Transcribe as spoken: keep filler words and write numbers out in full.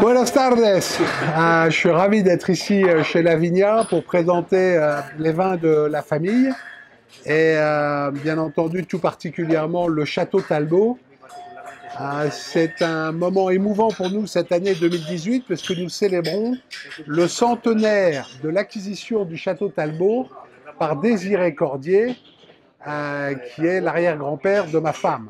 Buenas tardes. Je suis ravi d'être ici chez Lavinia pour présenter les vins de la famille et bien entendu tout particulièrement le Château Talbot. C'est un moment émouvant pour nous cette année deux mille dix-huit parce que nous célébrons le centenaire de l'acquisition du Château Talbot par Désiré Cordier qui est l'arrière-grand-père de ma femme.